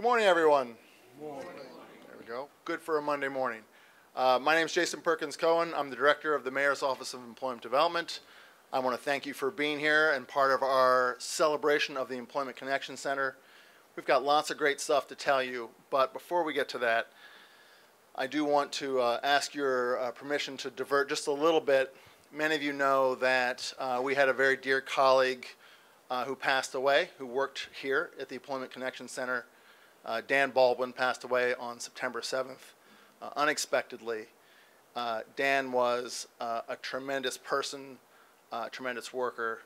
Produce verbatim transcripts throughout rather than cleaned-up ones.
Good morning, everyone. Good morning. There we go. Good for a Monday morning. Uh, my name is Jason Perkins-Cohen. I'm the director of the Mayor's Office of Employment Development. I want to thank you for being here and part of our celebration of the Employment Connection Center. We've got lots of great stuff to tell you, but before we get to that, I do want to uh, ask your uh, permission to divert just a little bit. Many of you know that uh, we had a very dear colleague uh, who passed away, who worked here at the Employment Connection Center. Uh, Dan Baldwin passed away on September seventh, uh, unexpectedly. Uh, Dan was uh, a tremendous person, uh, tremendous worker.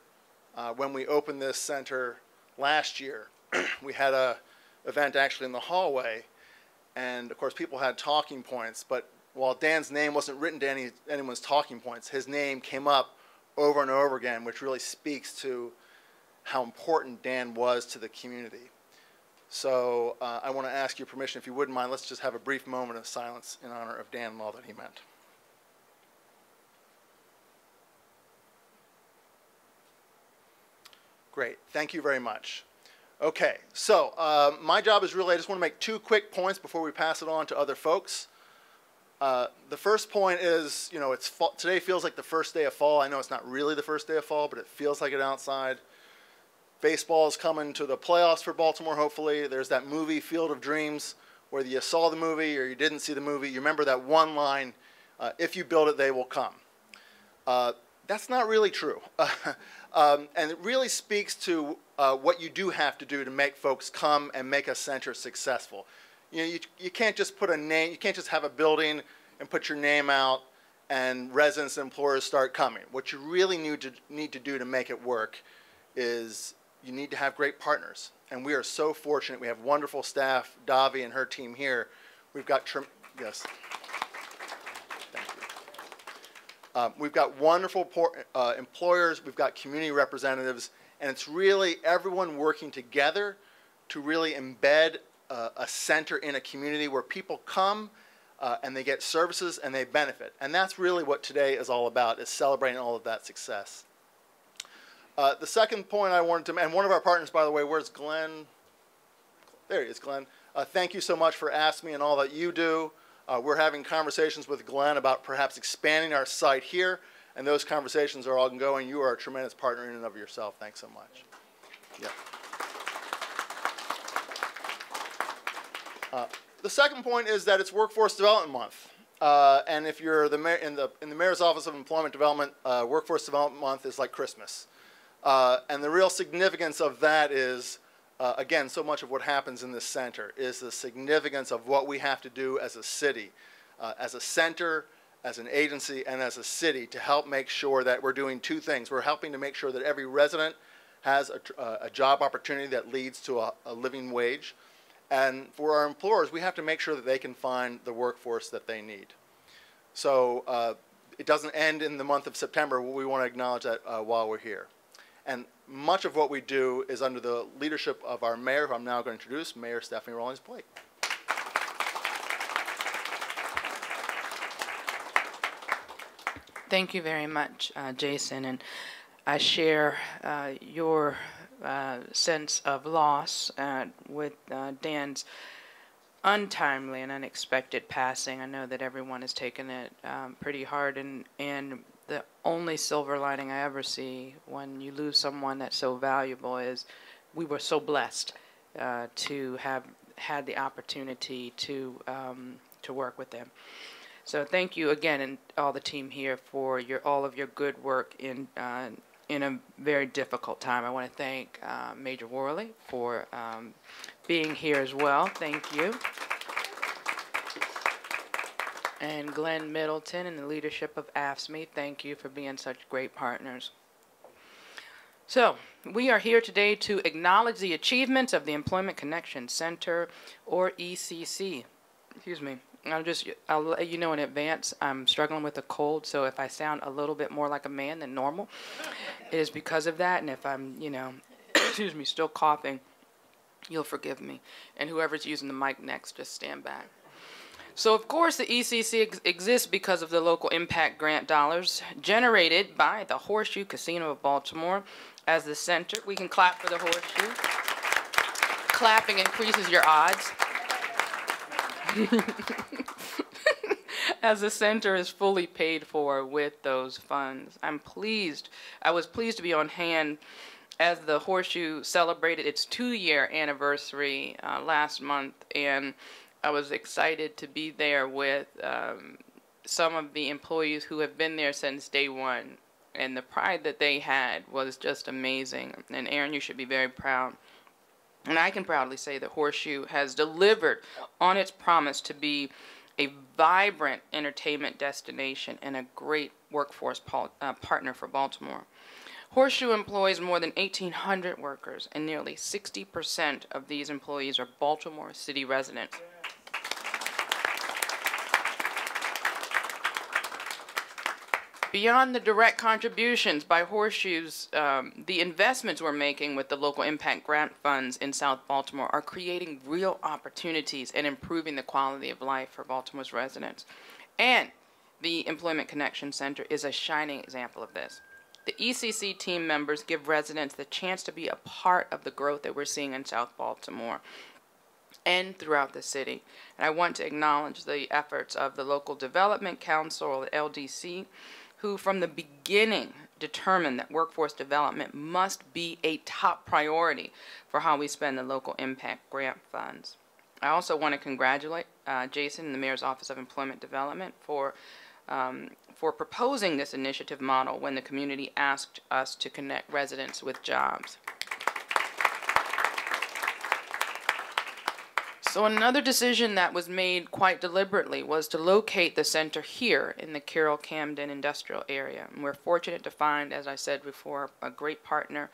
Uh, when we opened this center last year, we had an event actually in the hallway, and of course people had talking points, but while Dan's name wasn't written to any, anyone's talking points, his name came up over and over again, which really speaks to how important Dan was to the community. So uh, I want to ask your permission, if you wouldn't mind, let's just have a brief moment of silence in honor of Dan and all that he meant. Great, thank you very much. Okay, so uh, my job is really, I just want to make two quick points before we pass it on to other folks. Uh, the first point is, you know, it's fall, today feels like the first day of fall. I know it's not really the first day of fall, but it feels like it outside. Baseball is coming to the playoffs for Baltimore, hopefully. There's that movie, Field of Dreams, whether you saw the movie or you didn't see the movie, you remember that one line, uh, if you build it, they will come. Uh, that's not really true. um, and it really speaks to uh, what you do have to do to make folks come and make a center successful. You know, you, you can't just put a name, you can't just have a building and put your name out and residents and employers start coming. What you really need to, need to do to make it work is you need to have great partners. And we are so fortunate. We have wonderful staff, Davi and her team here. We've got, yes. Thank you. Um, we've got wonderful uh, employers. We've got community representatives. And it's really everyone working together to really embed uh, a center in a community where people come uh, and they get services and they benefit. And that's really what today is all about, is celebrating all of that success. Uh, the second point I wanted to make, and one of our partners, by the way, where's Glenn? There he is, Glenn. Uh, thank you so much for AFSCME and all that you do. Uh, we're having conversations with Glenn about perhaps expanding our site here, and those conversations are ongoing. You are a tremendous partner in and of yourself. Thanks so much. Yeah. Uh, the second point is that it's Workforce Development Month. Uh, and if you're the mayor, in, the, in the Mayor's Office of Employment Development, uh, Workforce Development Month is like Christmas. Uh, and the real significance of that is, uh, again, so much of what happens in this center is the significance of what we have to do as a city, uh, as a center, as an agency, and as a city to help make sure that we're doing two things. We're helping to make sure that every resident has a, uh, a job opportunity that leads to a, a living wage. And for our employers, we have to make sure that they can find the workforce that they need. So uh, it doesn't end in the month of September. We want to acknowledge that uh, while we're here. And much of what we do is under the leadership of our mayor, who I'm now going to introduce, Mayor Stephanie Rawlings-Blake. Thank you very much, uh, Jason. And I share uh, your uh, sense of loss uh, with uh, Dan's untimely and unexpected passing. I know that everyone has taken it um, pretty hard, and, and the only silver lining I ever see when you lose someone that's so valuable is we were so blessed uh, to have had the opportunity to um, to work with them. So thank you again, and all the team here, for your all of your good work in uh, in a very difficult time. I want to thank uh, Major Worley for um, being here as well. Thank you. And Glenn Middleton and the leadership of AFSCME, thank you for being such great partners. So, we are here today to acknowledge the achievements of the Employment Connection Center, or E C C. Excuse me. I'll just, I'll let you know in advance, I'm struggling with a cold, so if I sound a little bit more like a man than normal, it is because of that, and if I'm, you know, excuse me, still coughing, you'll forgive me. And whoever's using the mic next, just stand back. So, of course, the E C C ex exists because of the local impact grant dollars generated by the Horseshoe Casino of Baltimore as the center. We can clap for the Horseshoe. clapping increases your odds. As the center is fully paid for with those funds. I'm pleased. I was pleased to be on hand as the Horseshoe celebrated its two-year anniversary uh, last month, and I was excited to be there with um, some of the employees who have been there since day one, and the pride that they had was just amazing. And Erin, you should be very proud. And I can proudly say that Horseshoe has delivered on its promise to be a vibrant entertainment destination and a great workforce uh, partner for Baltimore. Horseshoe employs more than eighteen hundred workers, and nearly sixty percent of these employees are Baltimore City residents. Yeah. Beyond the direct contributions by Horseshoes, um, the investments we're making with the local impact grant funds in South Baltimore are creating real opportunities and improving the quality of life for Baltimore's residents. And the Employment Connection Center is a shining example of this. The E C C team members give residents the chance to be a part of the growth that we're seeing in South Baltimore and throughout the city. And I want to acknowledge the efforts of the Local Development Council, or L D C, who from the beginning determined that workforce development must be a top priority for how we spend the local impact grant funds. I also want to congratulate uh, Jason and the Mayor's Office of Employment Development for, um, for proposing this initiative model when the community asked us to connect residents with jobs. So another decision that was made quite deliberately was to locate the center here in the Carroll Camden industrial area. And we're fortunate to find, as I said before, a great partner,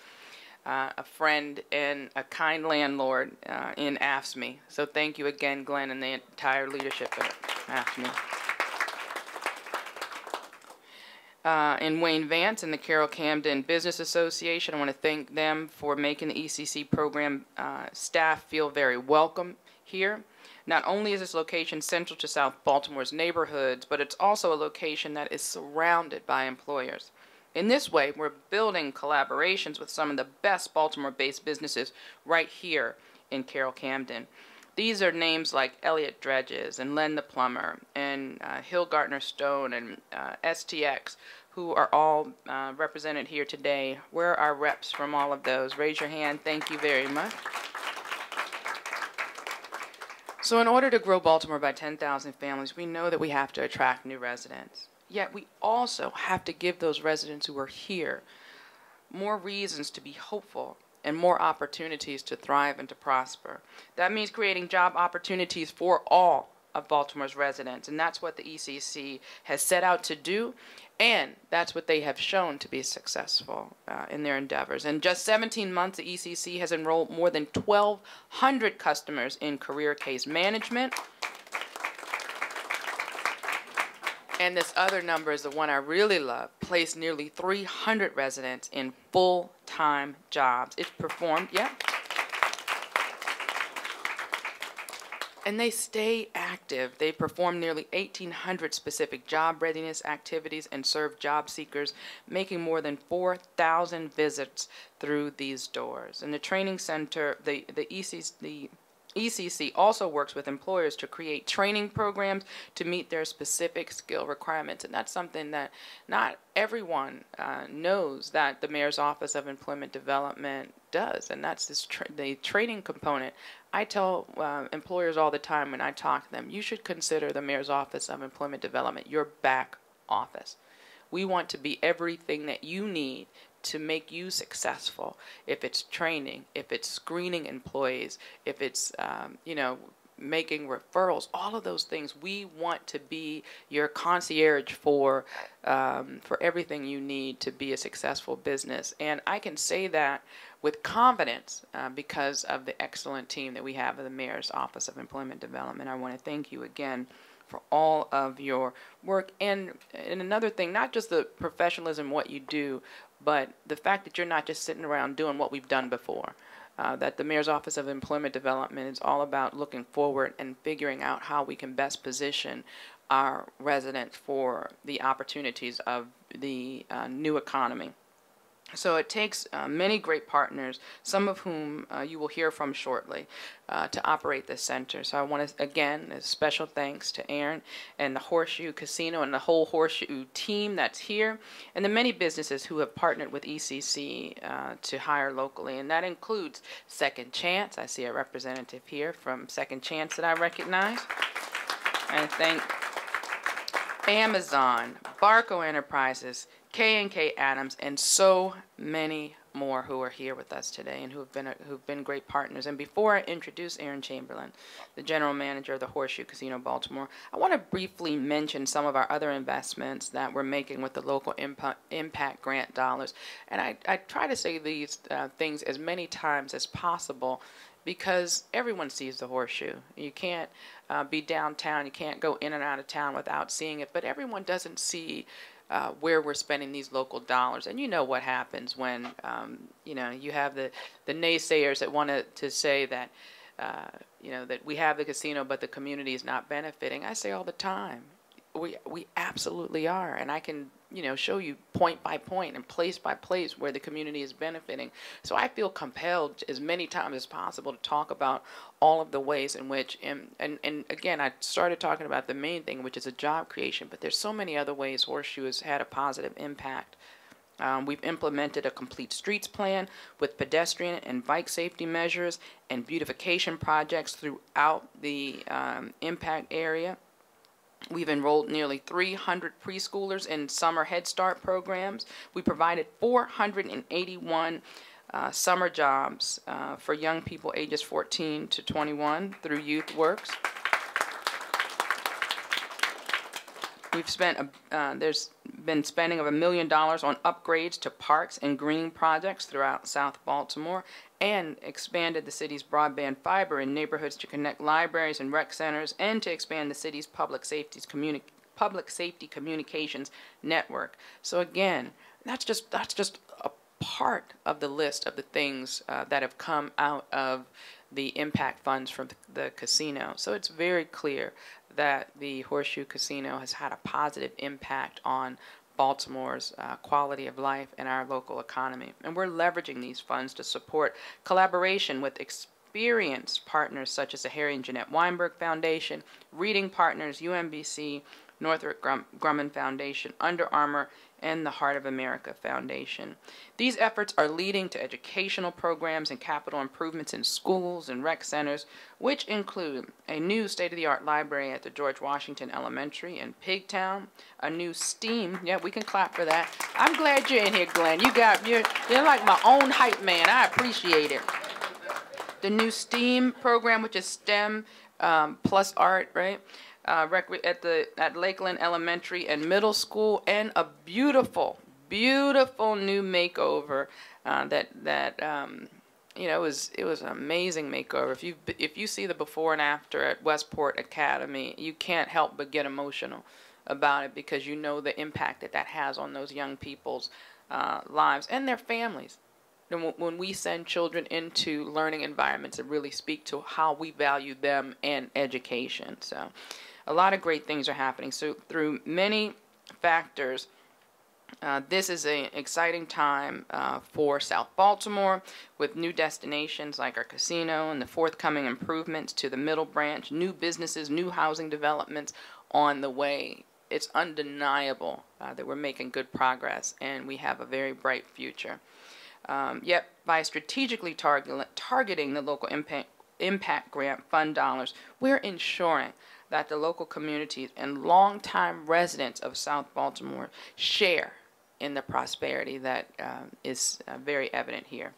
uh, a friend, and a kind landlord uh, in A F S C M E. So thank you again, Glenn, and the entire leadership of A F S C M E. Uh, and Wayne Vance and the Carroll Camden Business Association. I want to thank them for making the E C C program uh, staff feel very welcome here. Not only is this location central to South Baltimore's neighborhoods, but it's also a location that is surrounded by employers. In this way, we're building collaborations with some of the best Baltimore-based businesses right here in Carroll Camden. These are names like Elliott Dredges and Len the Plumber and uh, Hillgartner Stone and uh, S T X, who are all uh, represented here today. Where are reps from all of those? Raise your hand. Thank you very much. So in order to grow Baltimore by ten thousand families, we know that we have to attract new residents. Yet we also have to give those residents who are here more reasons to be hopeful and more opportunities to thrive and to prosper. That means creating job opportunities for all of Baltimore's residents, and that's what the E C C has set out to do, and that's what they have shown to be successful uh, in their endeavors. In just seventeen months, the E C C has enrolled more than twelve hundred customers in career case management. And this other number is the one I really love, placed nearly three hundred residents in full-time jobs. It's performed, yeah. And they stay active. They perform nearly eighteen hundred specific job readiness activities and serve job seekers, making more than four thousand visits through these doors. And the training center, the, the, E C C, the E C C also works with employers to create training programs to meet their specific skill requirements. And that's something that not everyone uh, knows that the Mayor's Office of Employment Development does, and that's this tra the training component. I tell uh, employers all the time when I talk to them, you should consider the Mayor's Office of Employment Development your back office. We want to be everything that you need to make you successful. If it's training, if it's screening employees, if it's um, you know, making referrals, all of those things, we want to be your concierge for um, for everything you need to be a successful business. And I can say that with confidence uh, because of the excellent team that we have at the Mayor's Office of Employment Development. I want to thank you again for all of your work. And, and another thing, not just the professionalism, what you do, but the fact that you're not just sitting around doing what we've done before. Uh, that the Mayor's Office of Employment Development is all about looking forward and figuring out how we can best position our residents for the opportunities of the uh, new economy. So it takes uh, many great partners, some of whom uh, you will hear from shortly, uh, to operate this center. So I want to, again, a special thanks to Erin and the Horseshoe Casino and the whole Horseshoe team that's here, and the many businesses who have partnered with E C C uh, to hire locally. And that includes Second Chance. I see a representative here from Second Chance that I recognize. And thank Amazon, Barco Enterprises, K and K Adams, and so many more who are here with us today and who have been a, who've been great partners. And before I introduce Erin Chamberlain, the general manager of the Horseshoe Casino Baltimore, I want to briefly mention some of our other investments that we're making with the local impact, impact grant dollars. And I, I try to say these uh, things as many times as possible, because everyone sees the Horseshoe. You can't uh, be downtown, you can't go in and out of town without seeing it, but everyone doesn't see Uh, where we're spending these local dollars. And you know what happens when um, you know, you have the the naysayers that want to to say that uh, you know, that we have the casino but the community is not benefiting. I say all the time, we we absolutely are, and I can you know show you point by point and place by place where the community is benefiting. So I feel compelled as many times as possible to talk about all of the ways in which, and, and, and again, I started talking about the main thing, which is a job creation, but there's so many other ways Horseshoe has had a positive impact. Um, we've implemented a complete streets plan with pedestrian and bike safety measures and beautification projects throughout the um, impact area. We've enrolled nearly three hundred preschoolers in summer Head Start programs. We provided four hundred eighty-one uh, summer jobs uh, for young people ages fourteen to twenty-one through YouthWorks. We've spent, a, uh, there's been spending of a million dollars on upgrades to parks and green projects throughout South Baltimore, and expanded the city's broadband fiber in neighborhoods to connect libraries and rec centers, and to expand the city's public safety, communi public safety communications network. So again, that's just, that's just a part of the list of the things uh, that have come out of the impact funds from the casino. So it's very clear that the Horseshoe Casino has had a positive impact on Baltimore's uh, quality of life and our local economy. And we're leveraging these funds to support collaboration with experienced partners such as the Harry and Jeanette Weinberg Foundation, Reading Partners, U M B C, Northrop Grum Grumman Foundation, Under Armour, and the Heart of America Foundation. These efforts are leading to educational programs and capital improvements in schools and rec centers, which include a new state-of-the-art library at the George Washington Elementary in Pigtown, a new STEAM, yeah, we can clap for that. I'm glad you're in here, Glenn. You got, you're, you're like my own hype man. I appreciate it. The new STEAM program, which is STEM um, plus art, right? Uh, at the at Lakeland Elementary and Middle School, and a beautiful, beautiful new makeover uh, that that um, you know, it was it was an amazing makeover. If you if you see the before and after at Westport Academy, you can't help but get emotional about it, because you know the impact that that has on those young people's uh, lives and their families. And when we send children into learning environments that really speak to how we value them and education, so. A lot of great things are happening. So through many factors, uh, this is an exciting time uh, for South Baltimore, with new destinations like our casino and the forthcoming improvements to the Middle Branch, new businesses, new housing developments on the way. It's undeniable uh, that we're making good progress, and we have a very bright future. Um, yet by strategically target targeting the local impact, impact grant fund dollars, we're ensuring that the local communities and longtime residents of South Baltimore share in the prosperity that uh, is uh, very evident here.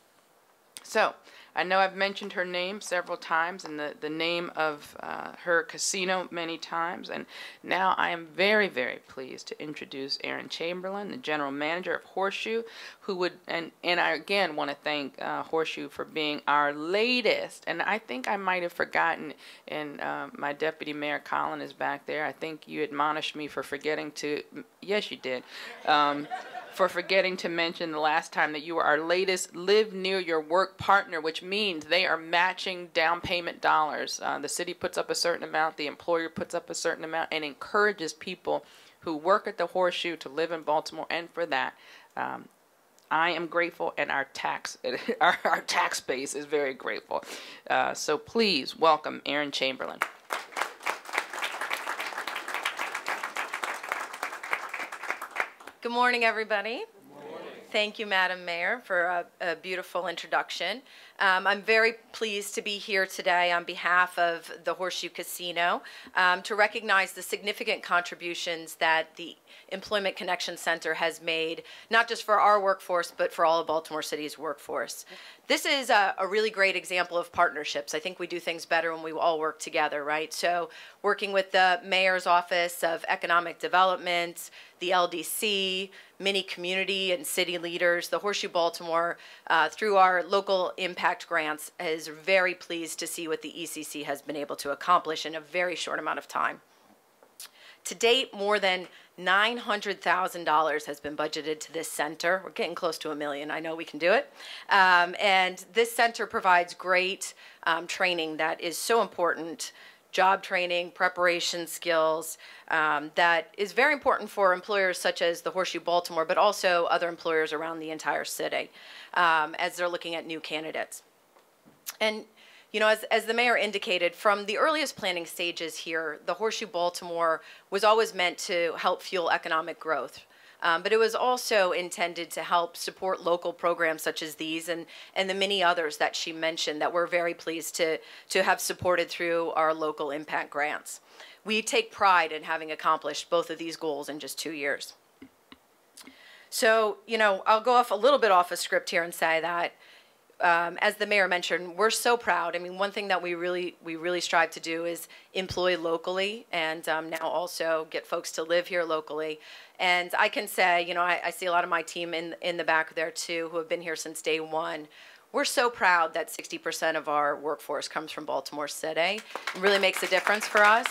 So, I know I've mentioned her name several times, and the, the name of uh, her casino many times, and now I am very, very pleased to introduce Erin Chamberlain, the general manager of Horseshoe, who would, and, and I again want to thank uh, Horseshoe for being our latest, and I think I might have forgotten, and uh, my deputy mayor Colin is back there, I think you admonished me for forgetting to, yes you did, um, for forgetting to mention the last time that you were our latest Live Near Your Work partner, which means they are matching down payment dollars. Uh, the city puts up a certain amount, the employer puts up a certain amount, and encourages people who work at the Horseshoe to live in Baltimore, and for that, um, I am grateful, and our tax our, our tax base is very grateful. Uh, so please welcome Erin Chamberlain. Good morning, everybody. Good morning. Thank you, Madam Mayor, for a, a beautiful introduction. Um, I'm very pleased to be here today on behalf of the Horseshoe Casino um, to recognize the significant contributions that the Employment Connection Center has made, not just for our workforce, but for all of Baltimore City's workforce. This is a, a really great example of partnerships. I think we do things better when we all work together, right? So working with the Mayor's Office of Economic Development, the L D C, many community and city leaders, the Horseshoe Baltimore, uh, through our local impact grants, is very pleased to see what the E C C has been able to accomplish in a very short amount of time. To date, more than nine hundred thousand dollars has been budgeted to this center. We're getting close to a million. I know we can do it. Um, and this center provides great um, training that is so important, job training, preparation skills, um, that is very important for employers such as the Horseshoe Baltimore, but also other employers around the entire city um, as they're looking at new candidates. And you know, as, as the mayor indicated, from the earliest planning stages here, the Horseshoe Baltimore was always meant to help fuel economic growth. Um, but it was also intended to help support local programs such as these and, and the many others that she mentioned that we're very pleased to, to have supported through our local impact grants. We take pride in having accomplished both of these goals in just two years. So, you know, I'll go off a little bit off a script here and say that, Um, as the mayor mentioned, we're so proud. I mean, one thing that we really we really strive to do is employ locally, and um, now also get folks to live here locally. And I can say, you know, I, I see a lot of my team in in the back there too, who have been here since day one. We're so proud that sixty percent of our workforce comes from Baltimore City. It really makes a difference for us.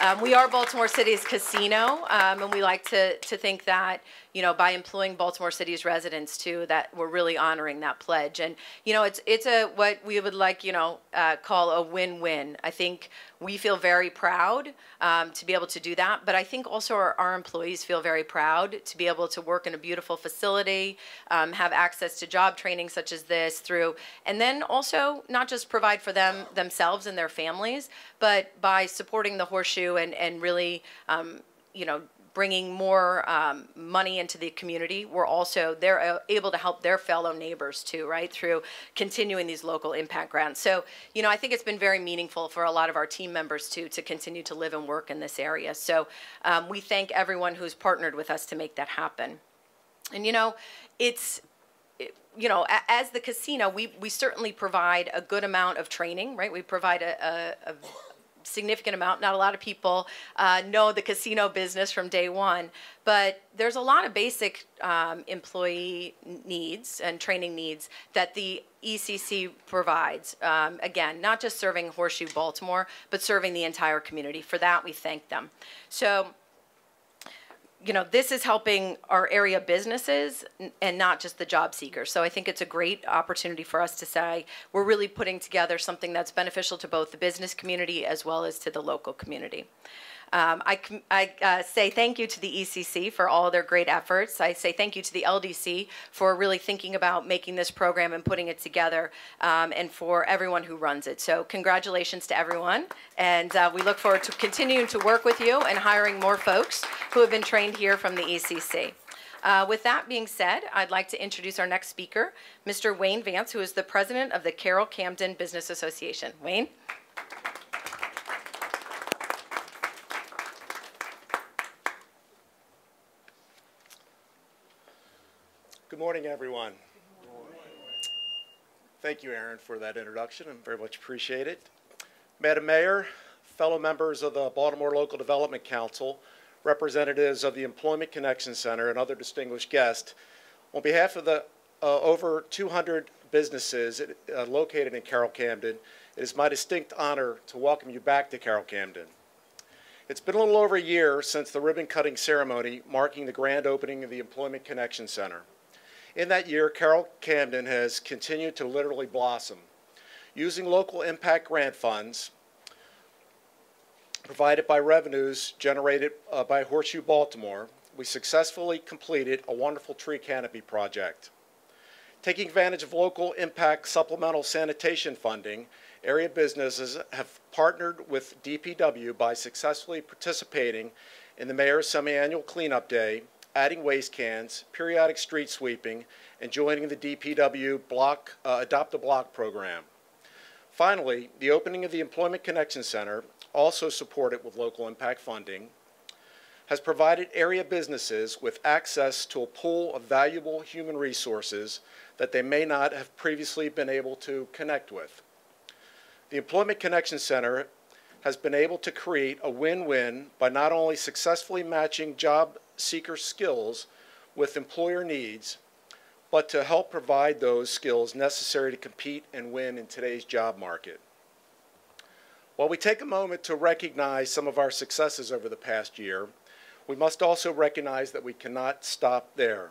Um, we are Baltimore City's casino, um, and we like to, to think that, you know, by employing Baltimore City's residents too, that we're really honoring that pledge. And, you know, it's, it's a, what we would like, you know, uh, call a win-win. I think we feel very proud um, to be able to do that, but I think also our, our employees feel very proud to be able to work in a beautiful facility, um, have access to job training such as this through, and then also not just provide for them themselves and their families, but by supporting the Horseshoe And, and really, um, you know, bringing more um, money into the community. We're also, they're able to help their fellow neighbors too, right, through continuing these local impact grants. So, you know, I think it's been very meaningful for a lot of our team members too to continue to live and work in this area. So um, we thank everyone who's partnered with us to make that happen. And, you know, it's, you know, as the casino, we, we certainly provide a good amount of training, right? We provide a, a, a significant amount. Not a lot of people uh, know the casino business from day one, but there's a lot of basic um, employee needs and training needs that the E C C provides. Um, again, not just serving Horseshoe Baltimore, but serving the entire community. For that, we thank them. So, you know, this is helping our area businesses and not just the job seekers. So I think it's a great opportunity for us to say we're really putting together something that's beneficial to both the business community as well as to the local community. Um, I, I uh, say thank you to the E C C for all their great efforts. I say thank you to the L D C for really thinking about making this program and putting it together, um, and for everyone who runs it. So congratulations to everyone, and uh, we look forward to continuing to work with you and hiring more folks who have been trained here from the E C C. Uh, with that being said, I'd like to introduce our next speaker, Mister Wayne Vance, who is the president of the Carroll Camden Business Association. Wayne? Good morning, everyone. Good morning. Thank you, Erin, for that introduction. I very much appreciate it. Madam Mayor, fellow members of the Baltimore Local Development Council, representatives of the Employment Connection Center, and other distinguished guests, on behalf of the uh, over two hundred businesses uh, located in Carroll Camden, it is my distinct honor to welcome you back to Carroll Camden. It's been a little over a year since the ribbon-cutting ceremony marking the grand opening of the Employment Connection Center. In that year, Carroll Camden has continued to literally blossom, using local impact grant funds provided by revenues generated uh, by Horseshoe Baltimore. we successfully completed a wonderful tree canopy project. Taking advantage of local impact supplemental sanitation funding, area businesses have partnered with D P W by successfully participating in the mayor's semi-annual cleanup day, adding waste cans, periodic street sweeping, and joining the D P W block, uh, Adopt a Block program. Finally, the opening of the Employment Connection Center, also supported with local impact funding, has provided area businesses with access to a pool of valuable human resources that they may not have previously been able to connect with. The Employment Connection Center has been able to create a win-win by not only successfully matching job seeker skills with employer needs, but to help provide those skills necessary to compete and win in today's job market. While we take a moment to recognize some of our successes over the past year, we must also recognize that we cannot stop there.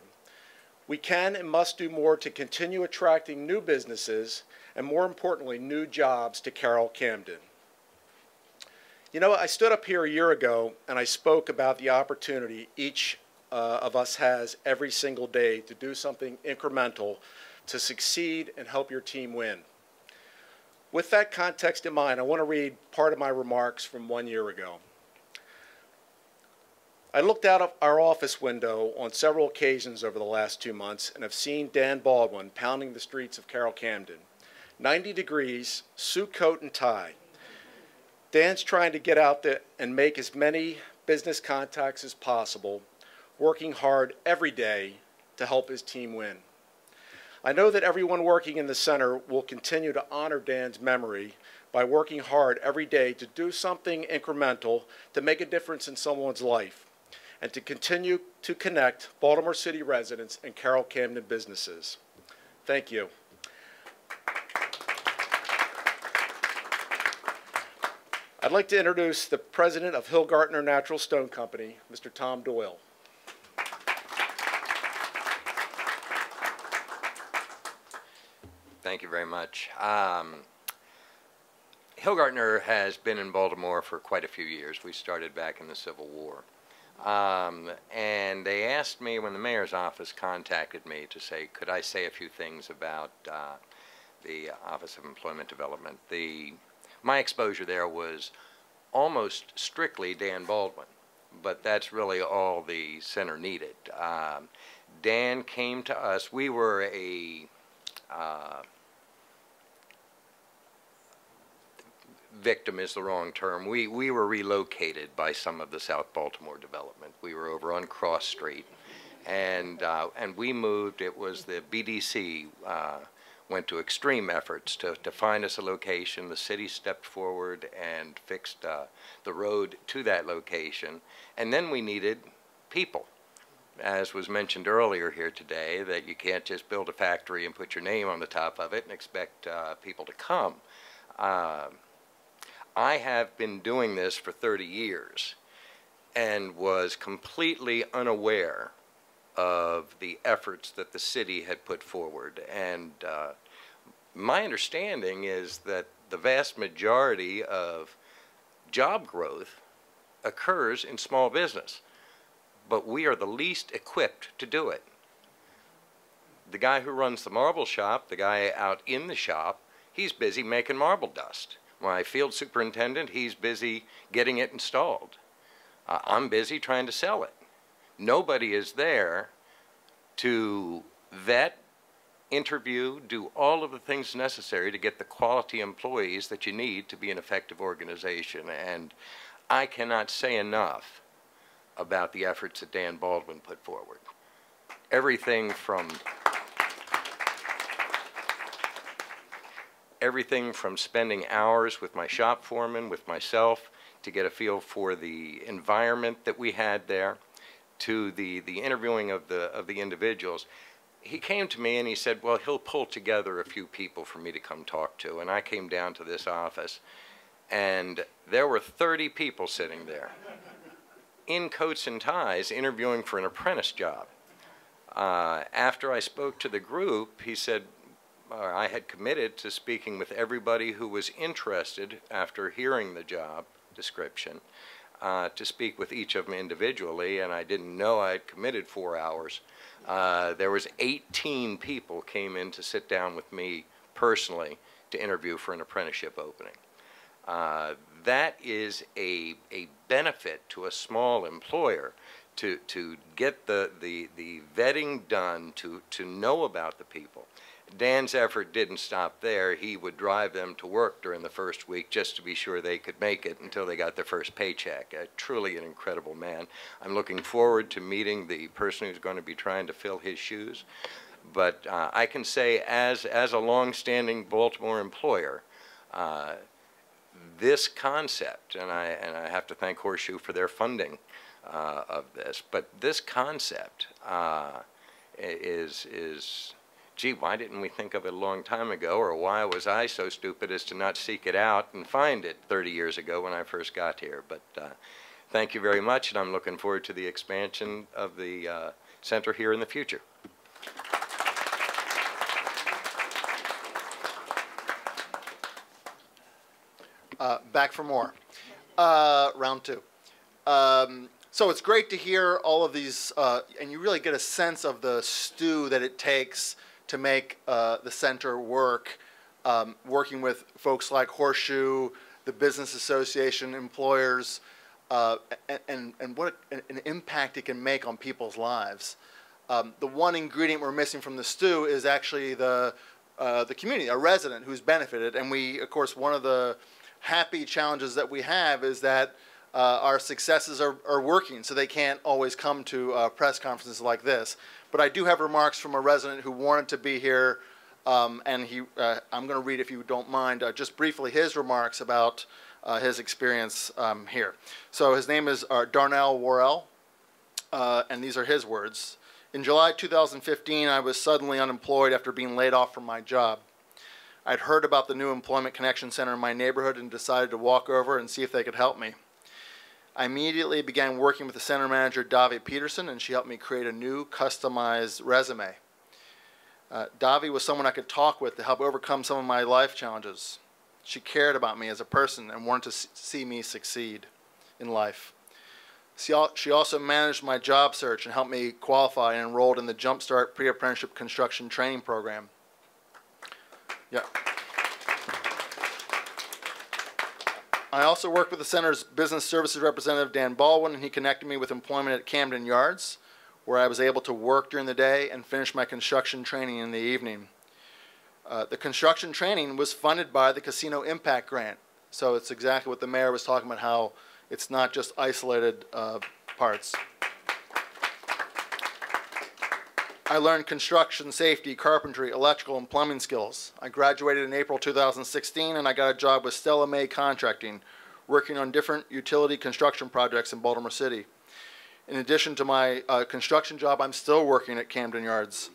We can and must do more to continue attracting new businesses and, more importantly, new jobs to Carroll Camden. You know, I stood up here a year ago and I spoke about the opportunity each uh, of us has every single day to do something incremental to succeed and help your team win. With that context in mind, I want to read part of my remarks from one year ago. I looked out of our office window on several occasions over the last two months and have seen Dan Baldwin pounding the streets of Carroll Camden. ninety degrees, suit, coat, and tie. Dan's trying to get out there and make as many business contacts as possible, working hard every day to help his team win. I know that everyone working in the center will continue to honor Dan's memory by working hard every day to do something incremental to make a difference in someone's life and to continue to connect Baltimore City residents and Carroll Camden businesses. Thank you. I'd like to introduce the president of Hillgartner Natural Stone Company, Mister Tom Doyle. Thank you very much. Um, Hillgartner has been in Baltimore for quite a few years. We started back in the Civil War. Um, and they asked me when the mayor's office contacted me to say, could I say a few things about uh, the Office of Employment Development. The My exposure there was almost strictly Dan Baldwin, but that's really all the center needed. Um, Dan came to us. We were a uh, victim is the wrong term. We, we were relocated by some of the South Baltimore development. We were over on Cross Street, and, uh, and we moved. It was the B D C uh, went to extreme efforts to, to find us a location. The city stepped forward and fixed uh, the road to that location. And then we needed people. As was mentioned earlier here today, that you can't just build a factory and put your name on the top of it and expect uh, people to come. Uh, I have been doing this for thirty years and was completely unaware of the efforts that the city had put forward. And uh, my understanding is that the vast majority of job growth occurs in small business, but we are the least equipped to do it. The guy who runs the marble shop, the guy out in the shop, he's busy making marble dust. My field superintendent, he's busy getting it installed. Uh, I'm busy trying to sell it. Nobody is there to vet, interview, do all of the things necessary to get the quality employees that you need to be an effective organization. And I cannot say enough about the efforts that Dan Baldwin put forward. Everything from, everything from spending hours with my shop foreman, with myself, to get a feel for the environment that we had there, to the, the interviewing of the, of the individuals. He came to me and he said, well, he'll pull together a few people for me to come talk to. And I came down to this office, and there were thirty people sitting there in coats and ties interviewing for an apprentice job. Uh, after I spoke to the group, he said, or I had committed to speaking with everybody who was interested after hearing the job description. uh, to speak with each of them individually, and I didn't know I had committed four hours. Uh, there was eighteen people came in to sit down with me personally to interview for an apprenticeship opening. Uh, that is a, a benefit to a small employer to, to get the, the, the vetting done, to, to know about the people. Dan's effort didn't stop there. He would drive them to work during the first week just to be sure they could make it until they got their first paycheck. Uh, truly an incredible man. I'm looking forward to meeting the person who's going to be trying to fill his shoes. But uh, I can say as, as a long-standing Baltimore employer, uh, this concept, and I, and I have to thank Horseshoe for their funding uh, of this, but this concept uh, is, is, gee, why didn't we think of it a long time ago, or why was I so stupid as to not seek it out and find it thirty years ago when I first got here? But uh, thank you very much, and I'm looking forward to the expansion of the uh, center here in the future. Uh, back for more. Uh, round two. Um, so it's great to hear all of these, uh, and you really get a sense of the stew that it takes to make uh, the center work, um, working with folks like Horseshoe, the business association, employers, uh, and, and what an impact it can make on people's lives. Um, the one ingredient we're missing from the stew is actually the, uh, the community, a resident who's benefited, and we, of course, one of the happy challenges that we have is that uh, our successes are, are working, so they can't always come to uh, press conferences like this. But I do have remarks from a resident who wanted to be here, um, and he, uh, I'm going to read, if you don't mind, uh, just briefly his remarks about uh, his experience um, here. So his name is uh, Darnell Worrell, uh, and these are his words. In July two thousand fifteen, I was suddenly unemployed after being laid off from my job. I'd heard about the new Employment Connection Center in my neighborhood and decided to walk over and see if they could help me. I immediately began working with the center manager, Davi Peterson, and she helped me create a new customized resume. Uh, Davi was someone I could talk with to help overcome some of my life challenges. She cared about me as a person and wanted to see me succeed in life. She also managed my job search and helped me qualify and enrolled in the Jumpstart Pre-Apprenticeship Construction Training Program. Yeah. I also worked with the center's business services representative, Dan Baldwin, and he connected me with employment at Camden Yards, where I was able to work during the day and finish my construction training in the evening. Uh, the construction training was funded by the Casino Impact Grant, so it's exactly what the mayor was talking about, how it's not just isolated uh, parts. I learned construction, safety, carpentry, electrical, and plumbing skills. I graduated in April two thousand sixteen, and I got a job with Stella May Contracting, working on different utility construction projects in Baltimore City. In addition to my uh, construction job, I'm still working at Camden Yards.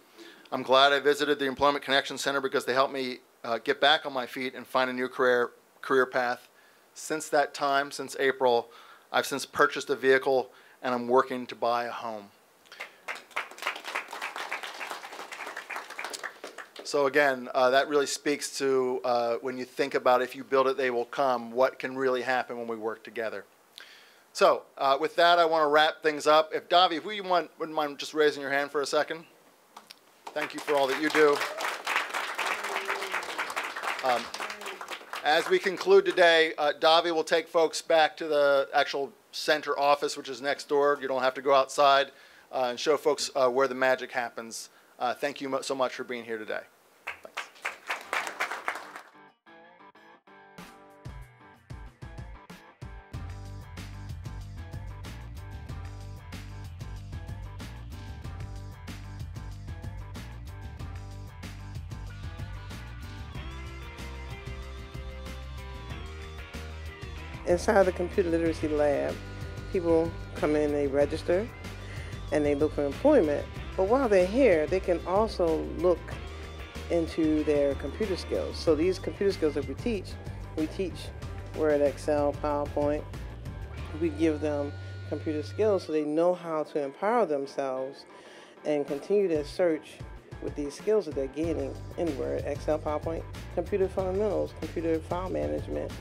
I'm glad I visited the Employment Connection Center because they helped me uh, get back on my feet and find a new career, career path. Since that time, since April, I've since purchased a vehicle, and I'm working to buy a home. So again, uh, that really speaks to uh, when you think about if you build it, they will come, what can really happen when we work together. So uh, with that, I want to wrap things up. If Davi, if you want, wouldn't mind just raising your hand for a second. Thank you for all that you do. Um, as we conclude today, uh, Davi will take folks back to the actual center office, which is next door. You don't have to go outside uh, and show folks uh, where the magic happens. Uh, thank you so much for being here today. Inside the computer literacy lab, people come in, they register, and they look for employment. But while they're here, they can also look into their computer skills. So these computer skills that we teach, we teach Word, Excel, PowerPoint. We give them computer skills so they know how to empower themselves and continue their search with these skills that they're gaining in Word, Excel, PowerPoint, computer fundamentals, computer file management,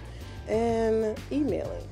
and emailing.